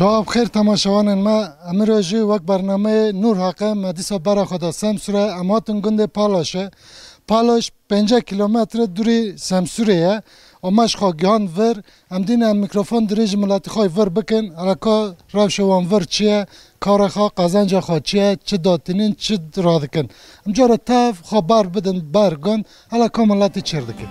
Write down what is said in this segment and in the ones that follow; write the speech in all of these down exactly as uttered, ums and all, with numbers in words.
شو بخير تماشاوان ما امروزی وقت برنامه نور حق مدیسا برا خدا سمسوره اماتن گنده پالاشه پالاش پنجاه کیلومتر دوری سمسوره اماش خواگیان ور امدین ام میکروفون دریج ملتی خواه ور بکن علاقه روشوان ور چیه کار خواه قزنج خواه چیه چه داتینین چه رادکن امجاره تف خواه بار بدن برگن علاقه ملتی چردکن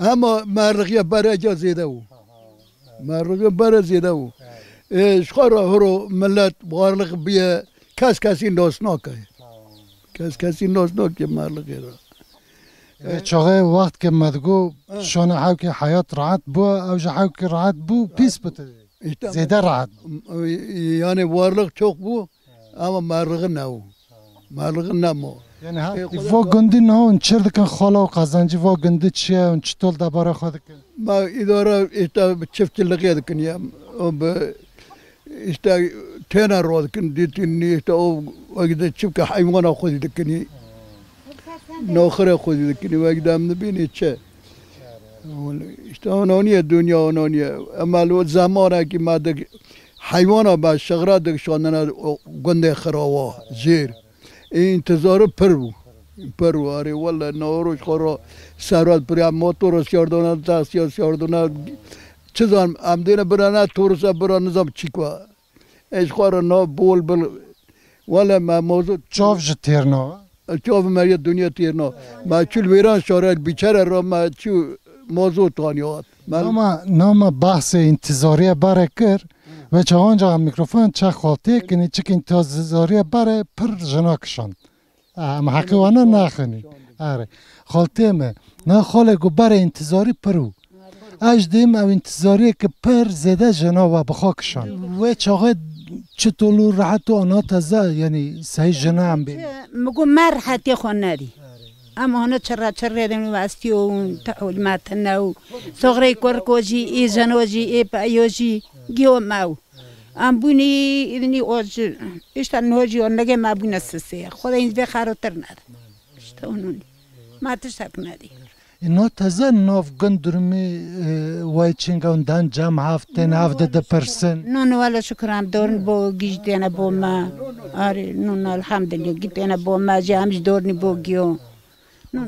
اما مرغی برای زیده او مرغی برای زیده او شخارا هرو ملت بارلق بیه کس کسی ناسناکه کس کسی ناسناکه مرغی را چاقه وقت که مدگو شانه هاو که حیات راحت بو او جا هاو که راحت بو پیس بتده زیده راحت یعنی بارلق چوک بو اما مرغ نو مرغ نمو یعنی ها گندی نه اون چرد کن خاله و قزنجی وا گندی چیه اون چطور دوباره خود کن ما اداره ایتا چفت لقید کنیم ایتا تینا رو کن دیتین ایتا او وقت چیب که حیوان خودی دکنی ناخره خودی دکنی وقت هم نبینی چه ایتا اونانیه دنیا اونانیه اما الو زمانه که ما دک حیوان ها با شغره دکشاننه گنده خراوه زیر انتظار پرو پرو آره والا نوروش خورا سرات پریم ما تورس کردونه تحصیل کردونه چیزان امدینه برانه تورس برانه زم چیکوا ایش خورا نا بول بل والا ما موضوع چاف جه تیرنا چاف مریا دنیا تیرنا ما چول ویران شاره بیچاره را ما چو موضوع تانیات نام نام بحث انتظاری بره کر و چه آنجا هم میکروفون چه خالتی کنی چه انتظاری بره پر جناکشان اما حقیقانه نخونی آره خالتی همه نه خاله گو بره انتظاری پرو اش دیم او انتظاری که پر زده جنا و بخاکشان و چه آقای چطولو راحت و آنها تزه یعنی سهی جنا هم بیم مگو من راحتی خون ندی اما هنوز چرا چرا دنبال استی و تعلمات ناو صغری کرکوچی ای زنوچی ای پایوچی گیو ماو ام بونی اینی آج اشتان نوچی آن لگه ما بون اساسیه خدا این به خارتر نداره اشتانونی ما تشک ندی اینا تازه ناف گندرمی وایچینگان دان جام هفته نهفده ده پرسن نون والا شکرم دارن با گیجدن با ما آره نون الحمدلله گیجدن با ما جامش دارن با گیو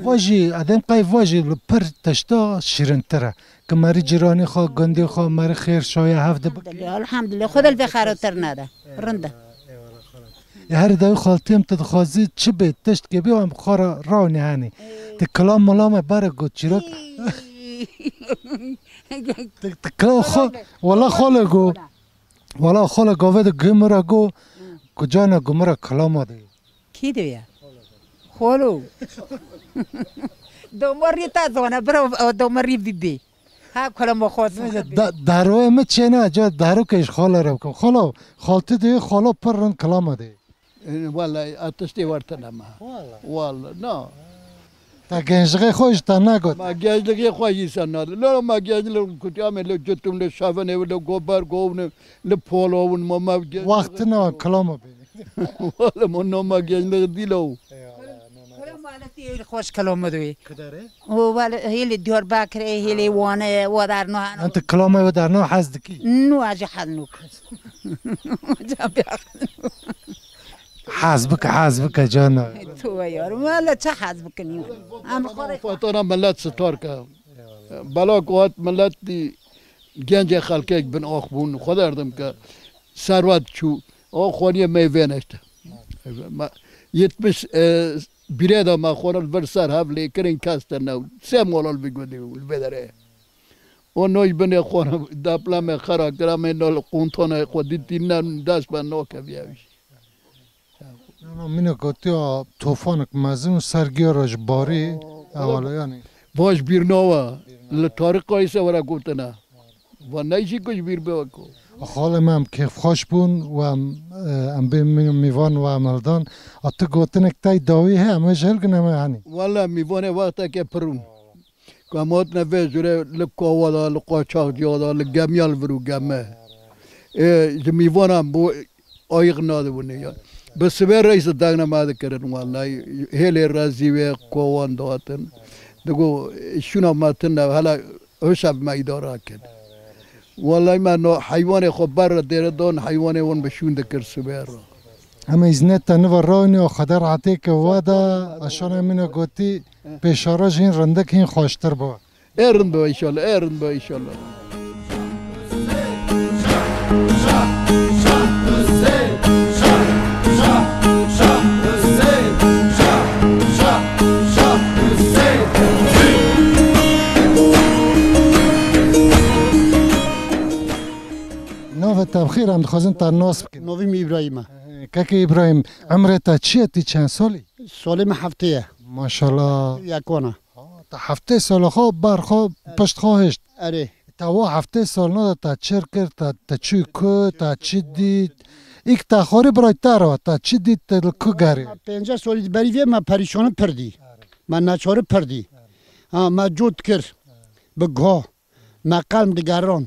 واجی آدم قای واجی لپر تشتا شیرنتره که ماری جیرانی خواه گندی خواه ماری خیر شایه هفته بکنه الحمدلله خود البخاراتر نده رنده هر دوی خالتیم تدخوازی چی بید تشت که بیوام خواه راو نهانی تکلام ملامه بره گود چیرک تکلام خواه والا خاله گو ولا خلا قوّد جمرة جو كجانا جمرة كلامه ده كده يا خلو دومري تازونا برا دومري بيبي ها كلامه خاصة داروه متشينا جا دارو كيش خلا ربكم خلا خالتي ده خلا برن كلامه ده والله أتستي ورتنا ما والله نا تا گنجگی خویش تا نگود. ما گنجگی خویش ندارم. لر ما گنجگی لر کتیم لر جتیم لر شافن لر گوبر گون لر پولون ما ما گنج. وقت نه کلامو بی. ولی من نم گنجگی دیلو. ولی مالتی خوش کلام دوی. کدره؟ ولی هیلی دیار باکره هیلی وانه ودار نه. انت کلامه ودار نه حذف کی؟ نه اجی حنو کس. جابی حنو. حاسبك حاسبك جانا تو يا ولا تحاسبك اليوم ام فطره ملات ستارك بلاك وقت ملات دي جنج خلكك بن اخبون خدا اردمك ثروت شو او خوني ميفنشت يتمس بريده ما خور الفرسار هاب لي كرين كاستنا سمول بيقول البدره ونوي بن خور دبل ما خراكرا منو قنطونه قديتنا داس بنوك بياوي منو گوتیا طوفان مزون سرگیارش باری اولا یعنی باش بیرنوا لطارق ایسا ورا گوتنا و نایشی کش بیر بوکو خالم هم کیف خوش بون و هم بین میوان و عملدان اتا گوتنک تای داوی همش هلگ نمه هنی والا میوانه وقتا که پرون کامات نوی جوره لکاوا دا لقاچاق جا دا لگمیال ورو گمه میوان هم بو آیق ناده بونه بس به رئیس داغنا ماده کردن والله هیله رازی و کوان دواتن دگو شونا ماتن حالا حساب ما اداره کرد والله من حیوان خوب بر دیر دان حیوان اون بشون دکر سبیر همه از نت نور رانی و خدر عتی که وادا اشان منو گوتی پیشاراج این رندک این خوشتر با ارن با انشالله ارن با انشالله تبخیر هم دخوازن تا ناس بکنیم نویم ابراهیم کاکی ابراهیم عمره تا چیه تی چند سالی؟ سالیم هفته ماشالله یکوانه تا هفته سال خواب برخواب پشت خواهشت اره تا وا هفته سال ناده تا چر کرد تا چی که تا چی دید ایک تا خوری برای تا رو تا چی دید تا که گره پینجه سالی بریویه من پریشانه پردی من نچاره پردی من جود کرد به گاه من قلم دگران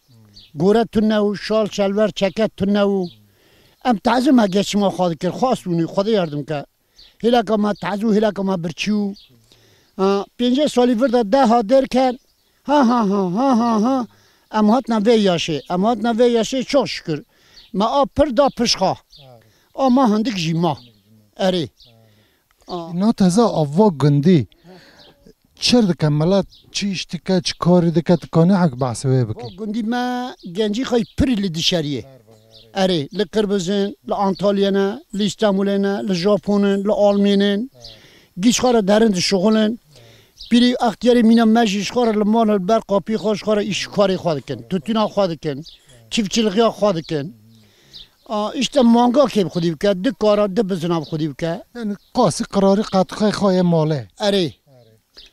گوره تونه و شال شلور چکت تونه و ام تعظیم ها گشت ما خواهد کرد خواست بونی خدا یاردم که هلاک ما تعظو هلاک ما برچیو پینجه سالی ورده ده ها در کرد ها ها ها ها ها ها امهات نوی یاشه امهات نوی یاشه چه شکر ما آ پر دا پشخواه آ ما هندک جی ما اره اینا تازه آوا گندی چرا دکه ملت چیش دکه چی کاری دکه تکانه حق بحثوه بکی؟ گندی ما گنجی خواهی پری لدیشاریه اره لقربزن، لانتالیانه، لاستانبولانه، لژاپونن، لآلمینن گیش خواره درند شغلن پیری اختیاری مینم مجیش خواره لمان البر قاپی خوش خواره ایش کاری خواده کن توتینا خواده کن چیفچلقیا خواده کن اشتم مانگا که بخودی بکه دک کارا ده بزنا بخودی بکه یعنی قاسی قراری قطقه خواه ماله اره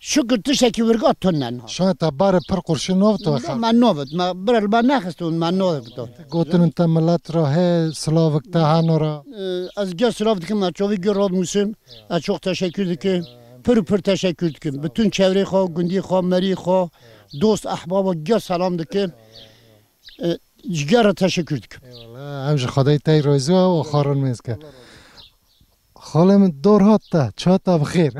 شکر تشکی ورگات تونن شاید بار پر قرشین نوفت و خم من نوفت ما برای من نخستون من نوفت گوتن انت ملت راه سلاوک تهانورا از گه سلاوک که ما چوی گراد موسیم از چوخ تشکر که پر پر تشکر دکم. بتوان چهره خوا، گندی خوا، مری خوا، دوست، احباب و گیا سلام دکم. چگار تشکر دکم. همچه خدای تای روزی و خارن میزکه. خالم دور هاتا چه تا بخیر.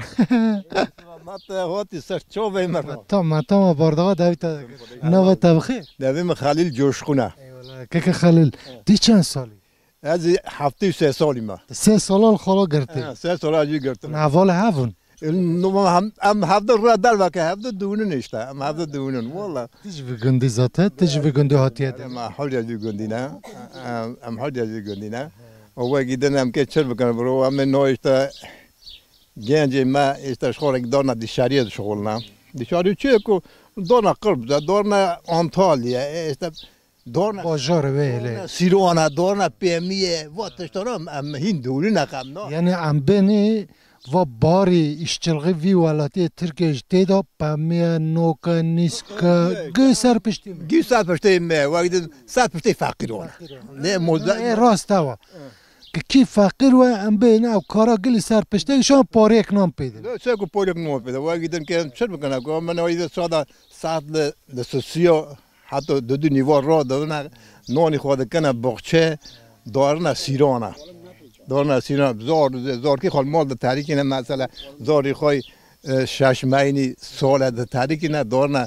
ما تا هاتی سر چو به مرد. تا ما تا ما برداغ داوی تا نو تا بخیر. داوی م خالیل جوش خونه. که که خالیل دی چند سالی؟ از هفته سه سالی ما. سه سال خالا گرته. سه سال ازی گرته. نهال هفون. نم هم هفته را دل و که هفته دونن نیسته، هم هفته دونن والا. تیج بگندی زاته، تیج بگندی هاتیه. ما حالی از بگندی نه، هم حالی از بگندی نه. اوه گیدن هم که چر بکنم برو، هم نوشته گنجی ما استش خورک دارن دیشاری دشغل نه. دیشاری چیه که دارن قرب دار، دارن آنتالیا است. دارن بازار ویله سیروانه دارن پیمیه واتش دارم هم هندولی نکم نه. یعنی هم بینی و باری اشتغالی وی ولاتی ترکیه تیدا پامیا نوکا نیسک گیسر پشتیم گیسر پشتیم وقتی دن سر پشتی فقیرانه نه موضوع راست او که کی فقیر و ام به نه کارا گلی سر پشتی شان پاریک نام پیدا نه چه کو پاریک نام پیدا وقتی دن که چه بکنه که من وقتی ساده ساعت ل سوسیا حتی دو دو نیوار را دادن نانی خود کنه بخشه دارن سیرانه دارن سینا زار زار که خال مال تاریکی نه مثلا زاری خوی شش ماینی سال د تاریکی نه دارن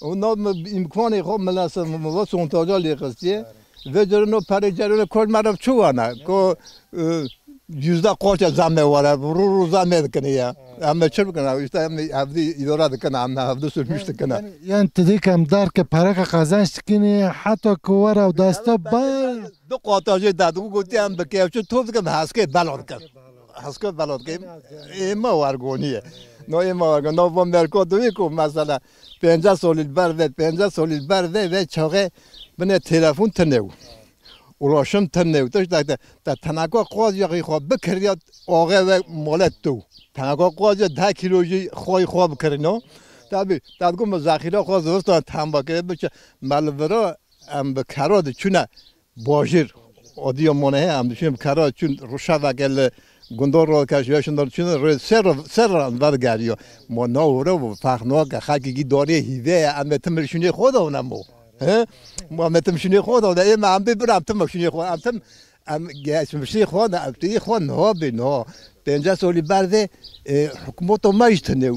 اونا امکانی خوب ملاس ملاس انتظاری قصیه. و جرنو پریجرنو کل مرا چوانه که یوزده قطع زمین واره برو رو زمین کنیا. اما چرب کنه؟ ایشته اما هفتی اداره کنه، اما هفته سرمیشته کنه. یعنی تدی کم دار که پرک خزانش کنی حتی کواره و دسته بار. دو قطعه دادو گوییم بکیم چون تو بگم هسکه بالات کن هسکه بالات کن اما وارگونیه نه اما وارگون نه وام درکو دویی کو مثلا پنجاه سالی بار و پنجاه سالی بار و و چهره بنا تلفن تنهو ولاشم تنهو توش داده تا تنگا قاضی خواب بکرید آقای و مالت تو تنگا قاضی ده کیلویی خوای خواب کردن تابی تابگو مزاخیره خواست دوستان تنبا کرد بچه ملورا ام بکرده چونه باجر آدیا منه هم دشمن کارا چون روشا وگل گندار را کشیدشون دارن چون رد سر سر اندار گریو مناوره و فخنوا که خاکی داری هیده ام تمرشونی خود اونمو ما ام تمرشونی خود اون ایم ام ببرم تمرشونی خود ام تم ام گشمشی خود ام تی خود نه بنا پنجاه سالی برده حکومت ما ایشتنه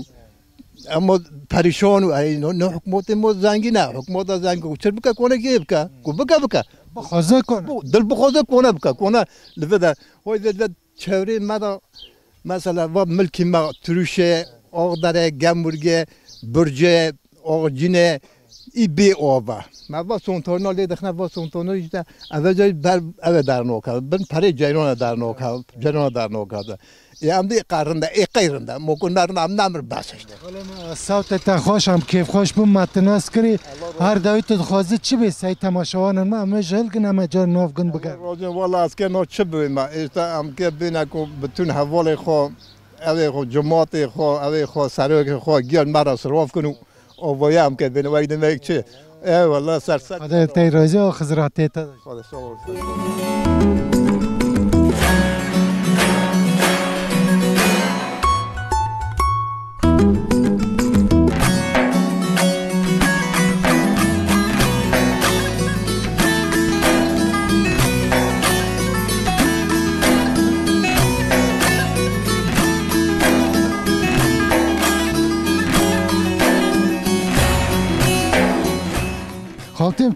اما پریشان و اینو نه حکومت ما زنگی نه حکومت زنگو چرا بکا کنه که بکا کو بکا بکا خازه کنه دل بخوازه کنه بکه کنه لفده های لفده چهوری مده مثلا و ملکی ما تروشه آغ داره گمورگه برجه آغ جینه ای بی آبه ما با سونتانه لیدخنه با سونتانه ایشده اوه جایی بر اوه درنو کرده بن پره جیرانه درنو کرده جیرانه درنو کرده ای هم دی قرنده ای قیرنده مکن نرنه هم نمر بسشده سوت تا خوش هم کیف خوش بود متناس کری هر دوی تو خوازه چی بیست ای تماشاوانم همه جل گن همه جل ناف گن بگر راجعه والا از که نا چی بویم ایشتا هم که بینه که بتون حوال خواه اوه خواه جماعت خواه اوه خواه سرک خواه گیان مرا سراف کنو آوایه هم که بینه وگدن وگد چی ای والا سرسد خدا تای راجعه و خزراتی تا خدا سوار كريم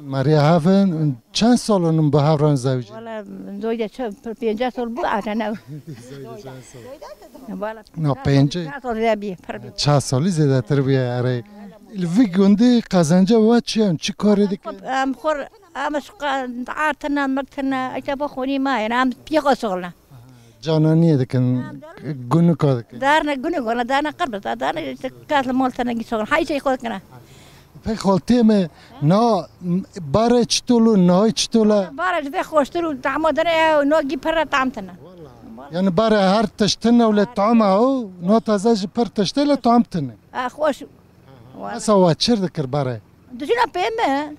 ماريا هافن كم سال من بهاران زوجي؟ والله زوجي پنجاه سال بود آنها. نه پنجاه. چهار سال زیادی. چهار سالی زیاد تربیه اره. الویگوندی قازنچه و چیم چی کاری دیگه؟ ام خور امش قند عارتنا مکتنا اجبا خونی ماین ام پیگا سال نه. جانانیه دکن گونو کار دکن. دارن گونو گونه دارن قربت دارن کاتل مالتنا گی سال حیشی خود کنه. في خالتي نا بارج تولو نايج تولا بارج في خوش تولو تعمدنا وناجي برا تعمتنا يعني برا هر تشتنا ولا تعمه نا تزاج بر تشتلا تعمتنا خوش سوات شردك برا دجنا بيمه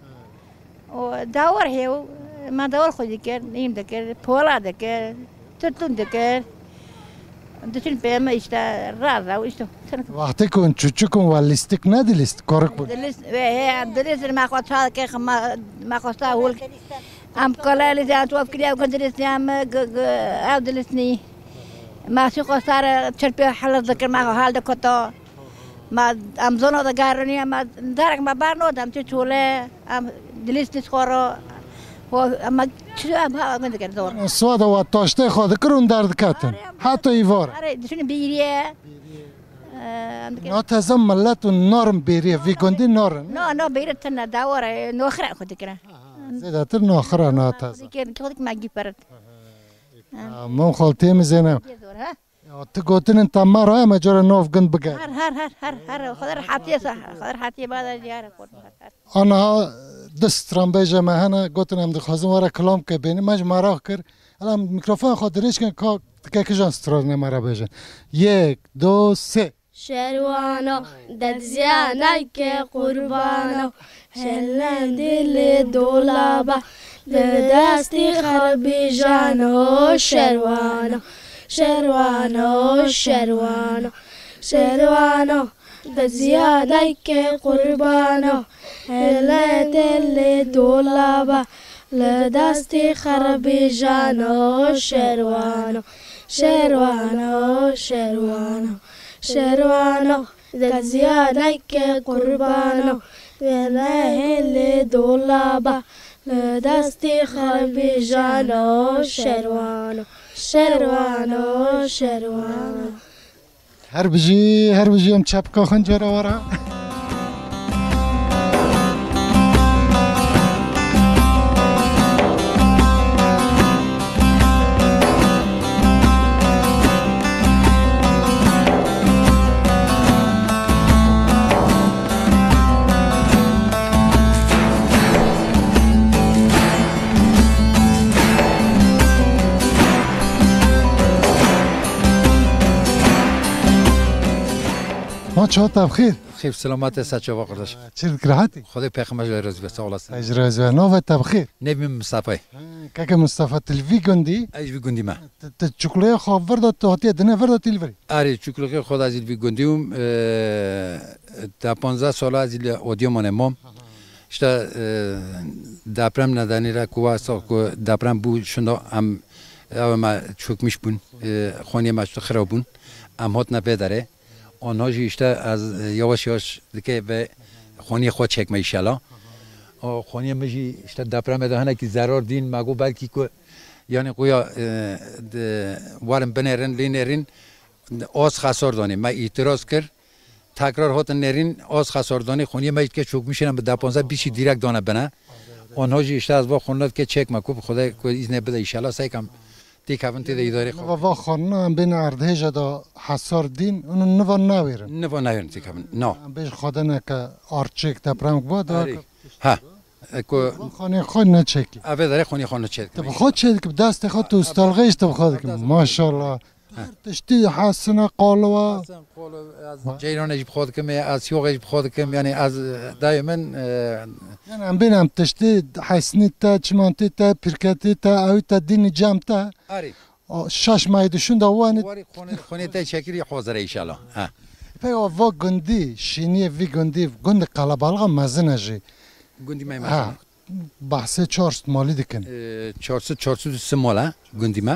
ودور هي ما دور خديك نيم دكر بولا دكر تطن دكر دشل بيم إشتا رارا وإشتو. وقتكم تشوكم والليستك نادي ليست كورك بود. ليست إيه دليس ما خصها كيخ ما ما خصها هول. أم كلا اللي جات وقف كليا وكنت ليست أم عود ليستني. ما شو خسارة تشربي حلا ذكر ما حال دكتور. ما أم زنو دكارني ما دارك ما بارنو دام تشوله أم دليست نسخره. اما چه ما گند کرد دور سواد و تاشته خود کرون درد کاتن حتی ایوار آره دشون بیریه نه تازه ملت و نرم بیریه وی گندی نرم نه نه بیره تن داور نخره خود کنه زیاد تر نخره نه تازه که خودت مگی پرت من خالتیم زنم تو گوتن تمر های مجرد نوف گند بگه هر هر هر هر هر خود راحتی صح خود راحتی بعد دیاره آنها دست رنبیجه مهانه گوتن هم دخوازم واره کلام که بینی مج مراخ کر الان میکروفون خود دریش کن که تکه جان سترار نمره بیجن یک دو سه شروانو ددزیانه که قربانو هلندیل دولابه لدستی خربی جانو شروانو شروانو شروانو شروانو دزیادک قربانو هلت لی دولابا لدستی خربی جانو شروانو شروانو شروانو شروانو دزیادک قربانو هلت لی دولابا لدستی خربی جانو شروانو شروانو شروانو هر بجی هر بجی هم چپ که خنجر آورا شوطة بخير بخير سلامات ساتشا وقرداش شرك راحتي خذي بخير مجال رزبه سولاس اجرزه نوفا بخير نبي مصطفى كاك مصطفى تلفيجوندي اي فيجوندي ما تشوكلي خو فردا تعطي دنا فردا تلفري اري تشوكلي خو دازي فيجونديوم تا خمسطاش سالا زيل اوديومون مام شتا دابرام ندانيرا كوا سو دابرام بو شنو ام ما تشوك مشبون خوني ما خرابون ام هات نبدره آنها جیشته از یواش یواش دیگه به خونی خود چک میشلا و خونی میشی اشته دپرم دهنه که ضرر دین مگو بلکی که یعنی قویا وارم بنرین لینرین آز خسار دانی ما اعتراض کرد تکرار هات نرین آز خسار دانی خونی میشی که چوک میشینم به دپانزه بیشی دیرک دانه بنا آنها جیشته از با خونات که چک مکوب خدا که ایز نبده ایشلا سعی کم دیک هم تی دیداری خو. و خانم بین اردهش دا حسار دین اونو نوان ناویرن. نوان ناویرن دیک هم نه. بیش خدا نکه آرچک تبرم بود. ها. کو. خانی خود نچکی. آب داره خانی خود نچکی. تب خود چکی که دست خود تو استالگیش تب خود که ماشاءالله. تشتی حسنا قالوا. جیرانش بخواد که می از یوغش بخواد که یعنی از دائما. یعنی ام بینم تشتی حسنیت تا چمانتی تا پیرکتی تا اویت دین جامت تا. آری. شش ماه دشون دوانه خونه تا شکری حاضر ان شاء الله په و گوندی شینی وی گوندی گوند قلبالغ مزنجی گوندی مې ما بحث چهارصد مالی دکن چهارصد چهارصد و سه ماله گوندی ما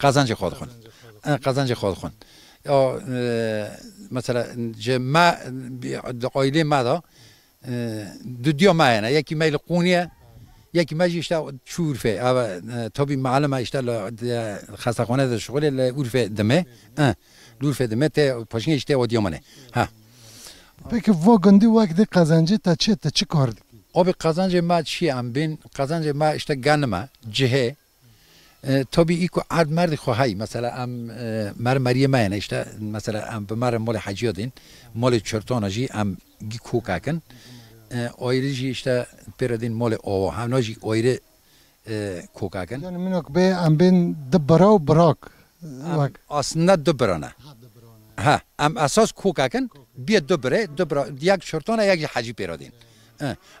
قزنج خود خون قزنج خود خون یا مثلا جمع عائله ما دا دو دیا معنی یکی میل قونیه یکی مجیشته چورفه اوه تابی معلم اشته خستخانه در شغل لورفه دمه لورفه دمه تا پاشنگه اشته و دیامنه ها بکه وا گندی وقت دی قزنجه تا چه تا چه کار دی؟ آبی قزنجه ما چی هم بین قزنجه ما اشته گنمه جهه تابی ای که عرد مرد خواهی مثلا ام مر مریه مهنه اشته مثلا ام بمر مال حجیه دین مال چرتانه جی ام گی کوکه کن آیری جی اشته پیردین مال آوا هم نجی آیره کوکه کن یعنی منو که به ام بین دبرا و براک اصلا دبرانه ها ام اساس کوکه کن بیا دبره دبرا یک شرطانه یک حجی پیردین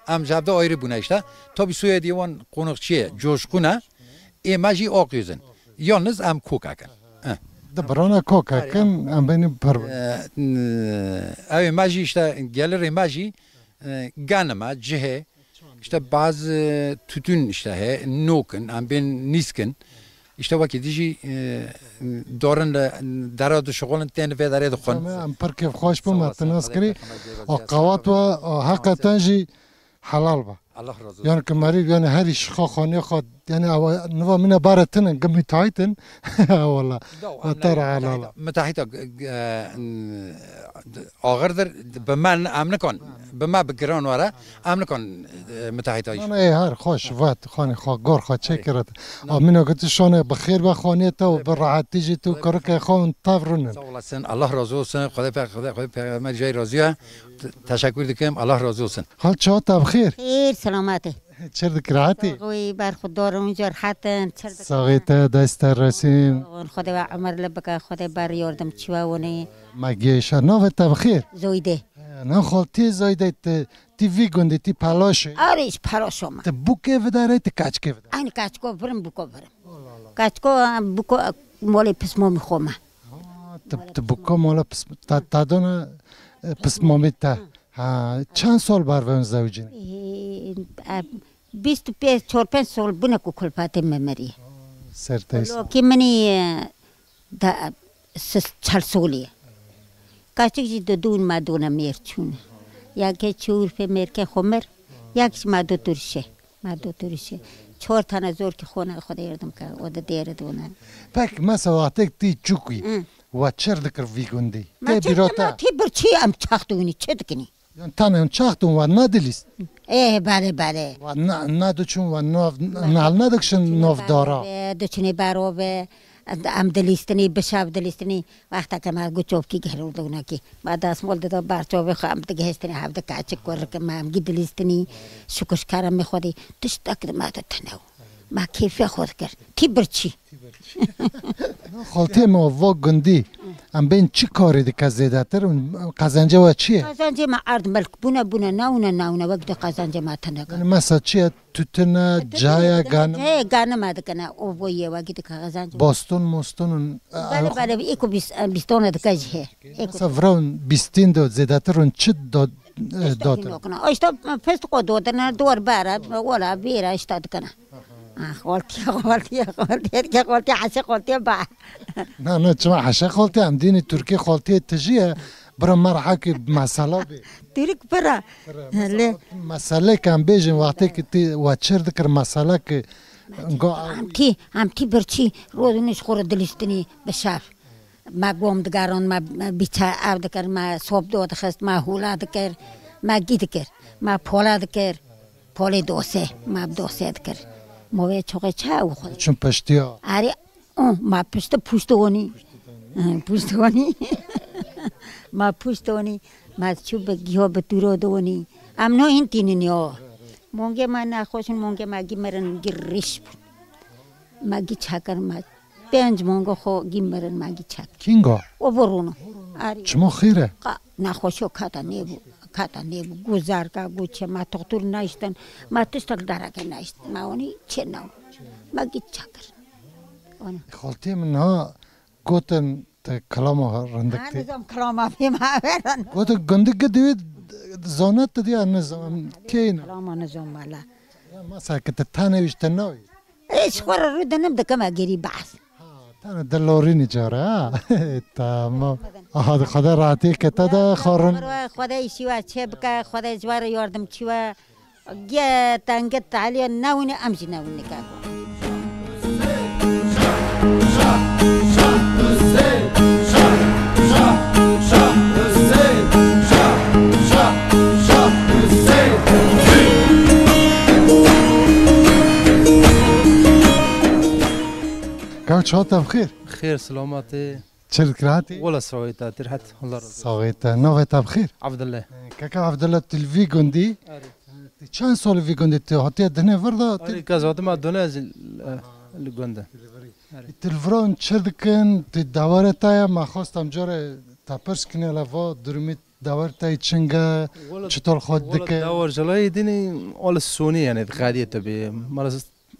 ام جبده آیره بونه اشته تا بی سوی دیوان قنقچیه جوشقونه ایمجی آقیزن یانز ام کوکه کن دبرانه کوکه کن ام بین پر او ایمجی اشته گلر ایمجی گنما جهه اشته بعض توتون اشته نوکن ام بین نیسکن اشته وکی دیجی دارن دراد شغلن تن و دراد خون ام پر کیف خوش بم تناس کری او قوات و حق تنجی حلال با الله رضا یعنی که مریض یعنی هر اش خو خانه خود یعنی نو من بارتن قمی تایتن والله ترى على متاحت آخر بمن امن کن بما بگران واره امن کن متاحت ایش نه هر خوش وات خانه خو گور خو چکرت امنو گت شونه بخیر به خانه تو به راحتی جی تو کار که خون تورن الله رضا حسین خدا پر خدا خدا پیغمبر جای راضیه تشکر دکم الله رضا حسین حال چا تا بخیر خیر سلامتی چردك راحتي وي بار خدور اونجا راحتن چردك ساغيته دست رسيم خدای عمر لبك خدای بار يردم چواوني مگه شنو تبخير زويده نه خالتي زويده تي وي گوندي تي پلاش آريش پلاش ما ته بوكه وداره ته کاچكه وداره ان کاچكو برم بوكو برم کاچكو بوكو مولي پسمو مخوما ته بوكو مولا پس تا دونه پسمو متا ها چند سال بر وم زوجين بیست و پنج چهار پنج سال بونه کوکل پاتم ممری. سرتاس. لکی منی دا چهار سالیه. کاشکی دادون مادونا میرچونه. یا که چهورفه میرکه خمر، یا کش مادو ترشه، مادو ترشه. چهار تا نزور که خونه خدا یادم که وده دیره دونه. پک مثلا وقتی چوکی و چردکر ویگوندی. تی بیروتا. تی برچی ام چختونی چدکنی. تنم چختون و ندلیست. ای بله بله. و نه نه دوچون و نه نه ندکشن نف داره. دوچنی برابر ام دلیستنی بشاب دلیستنی وقتا که ما گوچوب کی گرود دونکی بعد از مال داد بارچوب خام تگهستنی هفت کاچک ورک ما ام گی دلیستنی شکش کارم میخوادی دش تکر ما تناو ما کیفی خود کرد تی برچی. خالتی ما واقعندی ام بین چی کاری دیگه زیاده تر قزنجه و چیه؟ قزنجه ما عرض ملک بونه بونه ناونه ناونه وقت قزنجه ما تنگه مثلا چیه توتنه جایه گانم؟ جایه گانم ها دکنه او بایه وقتی که قزنجه باستون مستون بله بله ایکو بیستونه دکه جه مثلا وران بیستین داد زیاده ترون چی داد دادن؟ اشتا پست قد دادن دور بره ولا بیره اشتا دکنه خالتي خالتي خالتي خالتي حشة خالتي بع. نه نه شو حشة خالتي عم ديني تركي خالتي تجيه برا مرحكي مسألة بي. ترك برا. لا. مسألة كان بيجي وقتك تي واتشر ذكر مسألة ك. عم تي عم تي برشي رودنيش خورة دلستني بشاف. ما قوم دكارون ما بيتا عبد كر ما صوب دو دخست ما هولا دكر ما جيد كر ما بولا دكر بولي دوسة ما بدوسة دكر. موه چوغه چاو خود چون پشتیا آره آه ما پشت پشتوانی پشتوانی ما پشتوانی ما چوب گیاه بطور دوانی ام نه این تینی نیا مونگه ما نخوشن مونگه ما گی مرن گی ریش بود ما گی چاکر ما پنج مونگه خو گی مرن ما گی چاک کینگا او برونو آره چما خیره نخوشو کاتا نیبو کاتا نیبو گذار که گوچه ما تختور نایشتن ما تشتر درکه نایشتن ما اونی چه نو ما گی چاکر خالتی من ها گوتن تا کلام ها رندکتی هرزم کلام ها بیم ها برن گوتن گندگه دوید زانت دي النظام كاين لا نظام لا مثلا كنت تانويش تنوي ايش خور رد نبدا كما قري بحث انا دلوريني جرا تمام هذا خدا راتيك تدا خورن خداي شيوا شبكه خداي جوار يردم شيوا يا تنقط علي ناوني امشي ناوني كاكو شاطر بخير بخير سلامتي شركاتي ولا سويتها ترحت الله سويتها نوفيتها بخير عبد الله كاكا عبد الله تلفيكوندي شان سول فيكوندي تهتي دنا فردا تركاز ما دوناز الغوندا التلفون شردكن تدورتها ما خواستم جره تابرسكن لافو درميت دورتها تشنغا شطور خدك دور جلاي ديني اول السوني يعني غاديه تبي مرز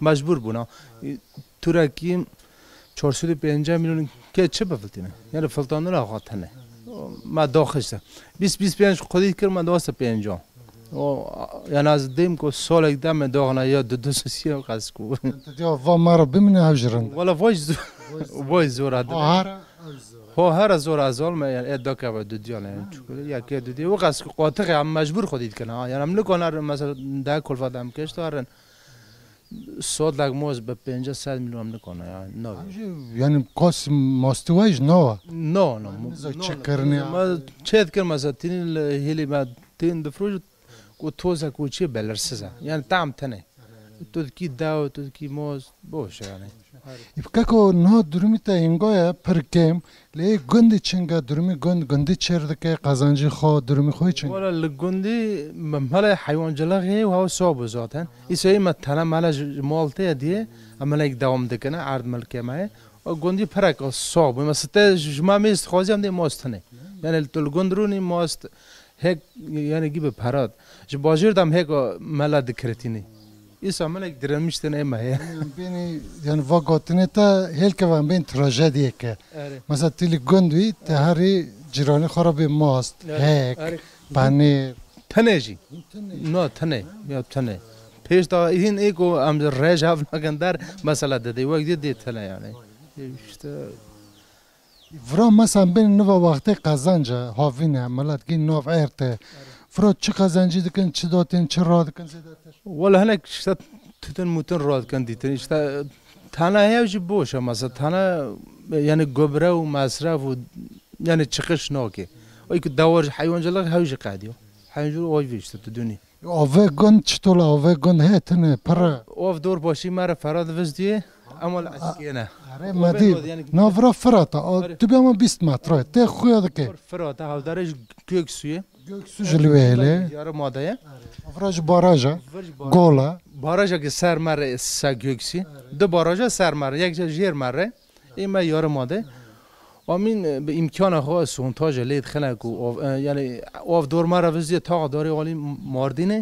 مجبور بونا تركيم چهارصد و پنجاه میلیون که چه بفلتینه یعنی فلتان را خاطنه ما داخشته بیست بیست و پنج خودی کرد من دوست پنجاه یعنی از دیم که سال یک دم داغنه یا دو دو سسی هم قصد کو یا و ما را بمینه هجرند والا وای زور هر هر زور از ظلمه یعنی ادا که دو دیانه یکی دو دیانه و قصد که قاطقه هم مجبور خودید کنه یعنی هم نکنه مثلا ده کلفت هم کشت هرن صد لگ موز به پنجاه صد میلیون نکنه یعنی کاس ماستویش نه نه نه چه کرنی ما چه کرم از تین هیلی ما تین دفروش کو توزه کو چی بلرسزه یعنی طعم تنه تو کی داو تو کی موز بوش یعنی ipkako no durmita ingoya perkem le gundi chinga durmi gund gundi cherdike qazanji kho durmi khoy chin wala le gundi mala hayvan jalaghi wa sobu zaten isay matana mala molta diye amalak davom dikana ard malkama gundi parak sobu masata jmamis khozam de mostne yani tul gundruni most hek yani gibi parat jbajirdam hek mala dikretini إيسا ملك دراميشتنا إما هي بيني يعني فاقوتنا تا هيلكا وان بين تراجيديكا مثلا تيلي قندوي تهاري جيراني خرابي ماست هيك بانير تنجي نو تنجي يا تنجي بيش تا إذن إيكو أم الرجع فناكن دار مسألة دي وقت دي تنجي يعني فرا مثلا بين نوفا وقت قزانجا هافين عملات كي نوف عيرته فرود چه قزنجی دکن چه دادن چه راد کن زداتر ولی هنگ شد تون متن راد کن دیتن شد تنها هیچی باشه مثلا تنها یعنی گبره و مصرف و یعنی چکش ناکه ای که دوار حیوان جلگ هیچی قدیو حیوان جلگ آیفی شد تو دنی آوه گند چطور آوه گند هتنه پر آف دور باشی مرا فراد وزدیه اما لعکی نه آره مادی نه فرا فراتا تو بیام بیست متره ته خواهد که فراتا هاو دارش کیکسیه جلوهله یارو مادهه افراج باراجا گولا باراجا که سر مره سگیکسی دو باراجا سر مره یک جا جیر مره ایما یارو ماده امین به امکان خو سونتاج لید خلق یعنی اوف دور مره وزی تا داره علی ماردینه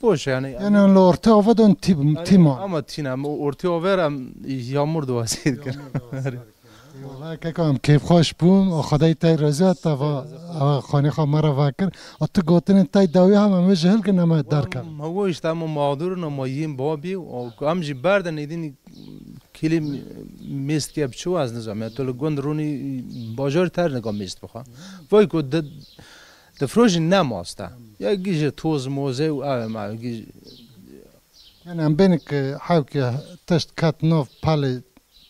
باشه یعنی یعنی لورته اودن تیم تیما اما تینم اورته اورم یامور دواسید کنه والله كاكا كيف خوش بوم خداي تاي رزا تا خاني خا مرا فاكر ات قوتن تاي داوي هم مجهل كنا ما دارك هو اجتماع معذور نمايين بابي وامجي برد ندين کلیم میستی ابچو از نزامه تو لگون رونی بازارتر نگام میست بخوا وای که د دفروشی نماسته یا گیج توز موزه و آب ما گیج یعنی ام بینک حاوی که تشت کات نوف پالی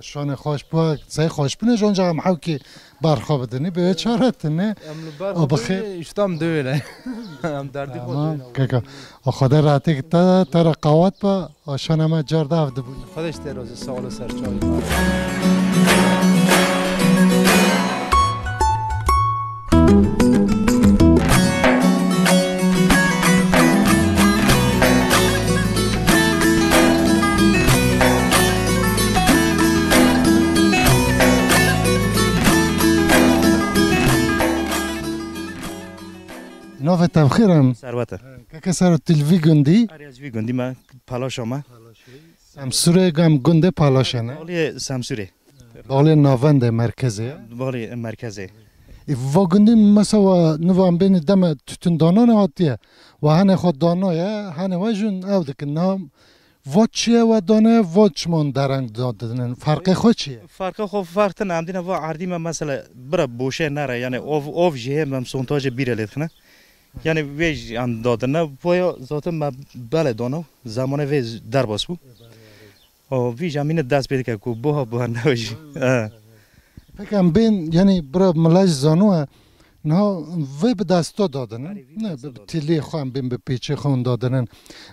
شان خوش بود سعی خوش بینه چون جام حاوی که برخواب دنی به چهارت نه آبخیر اشتام دویله ام دردی خودم که خدا راحتی که تا تر قوات با شان ما جرده افت بود خودش ترازه سال سرچاوی نوفه تبخیرم سروته که سر تلوی گندی آریازوی گندی ما پالاشم ما سمسوره گام گنده پالاشن بالی سمسوره بالی نوفند مرکزی بالی مرکزی و گندی مثلا نوام بین دم تون دانان هاتیه و هنر خود دانایه هنر واجن عوض کنم وچیه و دانه وچمان درنگ دادن فرق خود چیه فرق خود فرق نمیدن و عرضی ما مثلا برا بوشه نره یعنی آف آف جه ممسونتاج بیرلیت خنه یعنی ویج آن دادن نه باید ذاتاً ما بله دانو زمان ویج در باز بود. آو ویج همینه دست پیدا کرد که باه باه نوشی. فکرم بین یعنی برای ملاج زانوه نه وی به دستو دادن نه به تیلی خوان بین به پیچه خوان دادن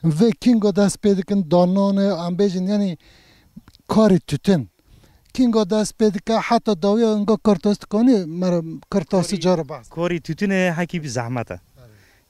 وی کینگو دست پیدا کن دانانه آن بیجن یعنی کاری توتن کینگو دست پیدا که حتی داویا انگا کرتاست کنی مرا کرتاسی جار باز. کاری توتنه حکیب زحمته.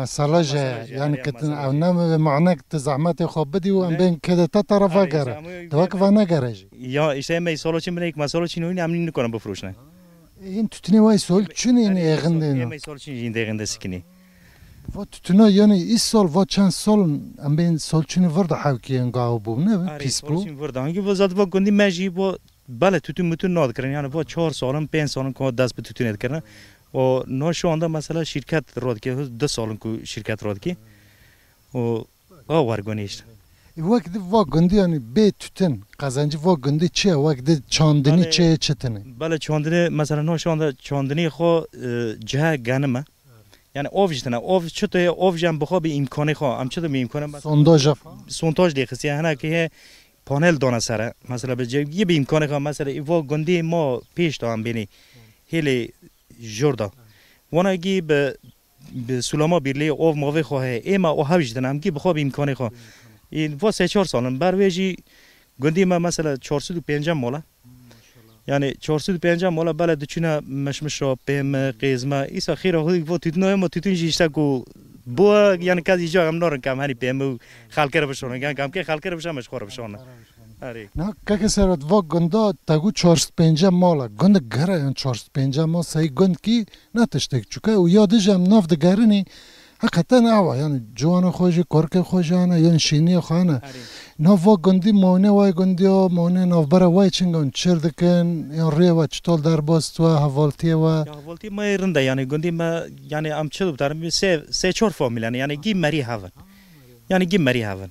مسألة جاء يعني كتن أنا معناك تزعماتي خبدي وأن بين كده تطرفا جرا توقف أنا جراجي يا إيشي ما يسألوا شيء منك ما سألوا شيء نوين عملين نكون بفروشنا إن تتني واي سؤال شنو يعني غندنا ما يسألوا شيء جندي غند سكني وتتنا يعني إيش سؤال واتشان سؤال أم بين سؤال شنو ورد حاوكي إنقاوبونا بيسبو ورد هنگي وزاد وقندي ما جيبو بالا تتن متن ناد كرنا يعني وات چهار سالم پنج سالم كود دست بتتن ناد كرنا و نوشو آندا مثلا شرکت راد که دو سالن کو شرکت راد که و آوارگانیش. وقتی واقعی یعنی به توتن قزنجی واقعی چیه وقتی چاندنی چیه چتنه؟ بالا چاندنی مثلا نوشو آندا چاندنی خو جه گنمه یعنی آویش تنه آویش چطوره آویشم بخواه به امکانی خو ام چطور به امکانه؟ سونداج فا؟ سونداج دیگه یه هنر که پانل دانه سره مثلا به جای یه به امکانی خو مثلا واقعی ما پیش دارم بینی هیله جوردا، وناگی به به سلما بیلی آو موفق خواهی، اما آهایش دنم کی بخواب امکانی خو، این واسه چهار سالن بر ویجی گندی ما مثلا چهارصد و پنجاه ماله، یعنی چهارصد و پنجاه ماله بالا دچینه مشمش را پم قیزما، ایس آخره خودی و تیتنای ما تیتنجی استاکو با یعنی کدی جا هم نرن کم هنی پم خالکر بشونه، یعنی کم که خالکر بشه مش خور بشونه. نه که که سر ات واقع گنده تاگو چهارصد پنجاه ماله گنده گره این چهارصد پنجاه مال سعی گند کی ناتشته چکه او یادش هم نفت گره نی حقیقتا نه یعنی جوان خوژی کارک خوژانه یعنی شینی خانه نه واقع گندی مونه وای گندی و مونه نافبره وای چنگان چردکن یعنی ریوا چطور در باست و هوالتی و هوالتی ما ایرنده یعنی گندی ما یعنی ام چه دوباره سه سه چهار فامیلانه یعنی گی مری هفن یعنی گی مری هفن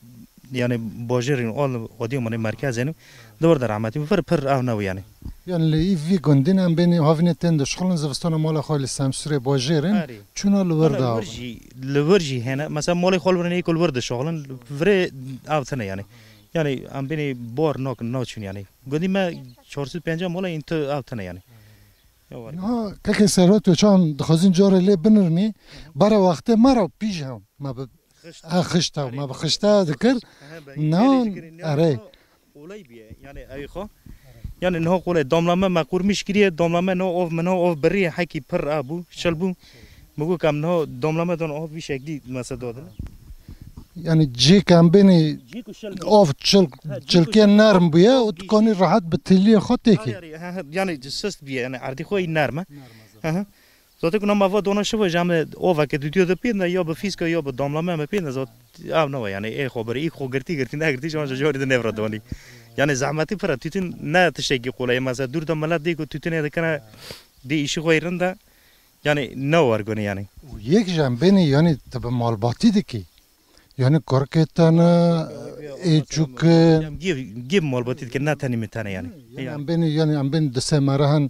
یعنی باجرین آل ودیمانی مرکز اینو دور در رحمتی بفر پر آو نو یعنی. یعنی ایوی گندین هم بینی هاونی تند شخلن زوستان مال خالی سمسوره باجرین چونا لورده آو لورجی هنه مثلا مال خال برنی کل ورده شغلن وره آو تنه یعنی يعني عم بيني بور نوك نوتشون يعني قديمة شورسيت بينجا مولا أنت أوتنا يعني. نه که که سرعت چون دخوازن جوره لی بنرنی برای وقت ما رو پیچم ما به خشته ما به خشته دکر نه اره. اولای بیه یعنی ایخو یعنی نه قله داملامه مکور میشکیه داملامه نه آف من نه آف بریه حکی پر آبو شلبو مگو کم نه داملامه دان آف بیش اگری مساله داده. يعني جي كان بيني اوف تشلكي نارم بيا وتكوني راحت بالتليه خطيكي يعني جسست بيا يعني عرضي خوي نارمه اها زوتك نما فو دونا شو جام اوفا كديو دبينا يا بفيسكو يا بداملامه ما بينا زوت اه نو يعني اي خبر اي خو غرتي غرتي نغرتي جون جوري دنيفردوني يعني زعمتي فراتيتين نا تشكي قوله ما زدور دملات ديكو تيتين هذا كان دي شي غيرنده يعني نور غني يعني ويك جام بيني يعني تبع معلوماتي ديكي يعني كوركتانا إيشوك جيب جيب مربوطين كنا تاني متانا يعني عم بين يعني عم بين دسمارهن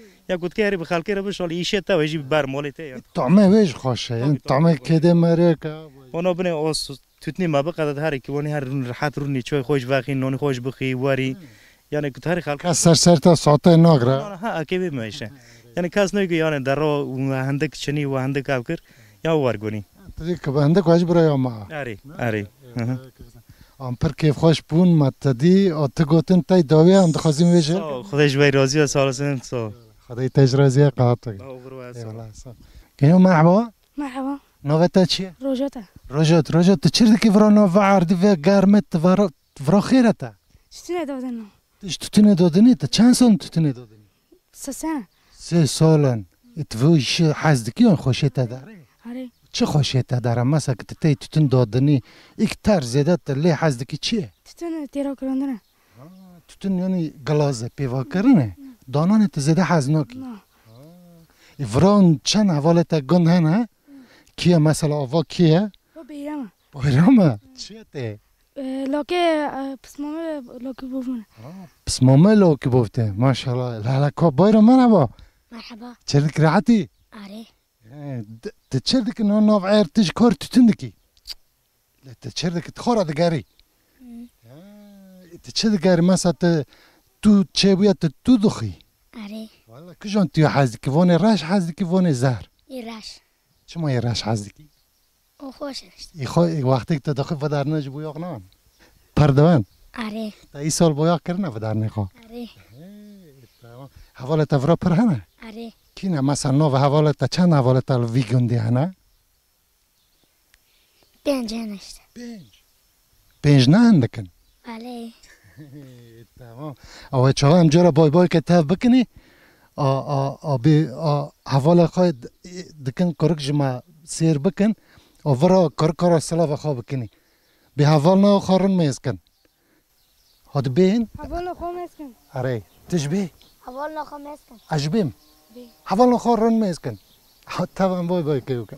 يا قلت كهري بخالك ربي شغل يشتى ويجي ببار مولتي يعني طعمه ويش خوشه يعني طعمه كده مريكا وانا بني اوس تتني ما بقى هاري كوني هاري راحت روني شوي خوش باخي نوني خوش بخي واري يعني كنت هاري خالك سر سرتا صوته ناغرا ها اكيد ماشي يعني كاس نوي يعني درو عندك شني وعندك افكر يا وارغوني تديك عندك واجب راي ما اري اري ام پر كيف خوش بون متدي او تگوتن تاي داوي عند خازم وجه خداش وي راضي سالسن سو هذه تجربة قاطعة. كيف مرحبا؟ مرحبا. نوفتا شيء؟ روجوتا. روجوت روجوت تشير كيف رانا فعر دفع قارمت فر فرخيرته. تتني دودني. إيش تتني دودني؟ تكان سن تتني دودني. سسان. سسالن. تفوش حزدكي عن خوشيته داره. هري. چه خوشيته داره مثلا كتتي تتني دودني إكتر زيادة اللي حزدكي شيء. تتني تيرو كرندنا. تتني يعني غلازة بيفا كرنه. دانان تزده حزنکی. ایفران چند حواله تگن هنه؟ کیه مثلا آوا کیه؟ بیرامه. بیرامه؟ چیه ته؟ لکه پسمامه لکه بودن. پسمامه لکه بوده. ماشاءالله. لالکو بیرامه نبا. مرحبا. چرا کراتی؟ آره. ت چرا که نان نوعیر تجکار تندکی؟ ت چرا که تخوره دگری؟ ت چرا دگری مثلا ت تو چه بیاد تو دخی؟ آره. والا کجان توی حذکی وانه رش حذکی وانه زهر. ایرش. چه ما ایرش حذکی؟ او خوش است. ای خو وقتی که دخی ودار نج بیاق نان. پردوان. آره. تا این سال بیاق کردن ودار نخو. آره. حواله تفرا پر هنه؟ آره. کی نه مثلا نو و حواله تا چند حواله تا ویگندی هنه؟ پنج هنشته. پنج. پنج نه اندکن. بله. تمام. اوه چه هم جورا بای بای که تف بکنی آ آ آ بی آ حواله خواهد دکن کرک جمع سیر بکن و ورا کرک را سلا و خواب بکنی به حوال نه خارن میزکن هد بین حوال نه خواب میزکن آره تشبیه حوال نه خواب میزکن اجبیم حوال نه خارن میزکن حد تف هم بای بای که بکن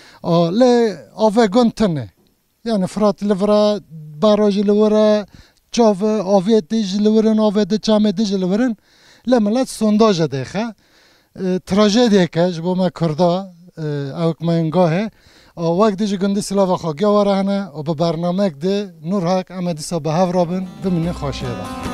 لی آوه گند تنه یعنی فرات لورا باراج لورا چاو آوه دیج لورن آوه دی چامه دیج لورن لملت سنداجه دیخه تراجدی که جبو ما کرده اوک ما انگاهه وقت دیجی گندی سلاو خاگی آواره هنه و به برنامه دی نور حق اما دیسا به هف رابن دمینه خوشه ده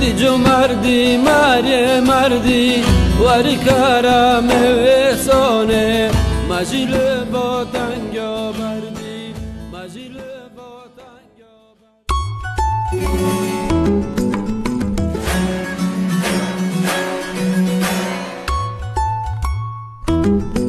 دیجو مردی ماری مردی واری کارم وسونه ماجیل با تنگا مردی ماجیل با تنگا مردی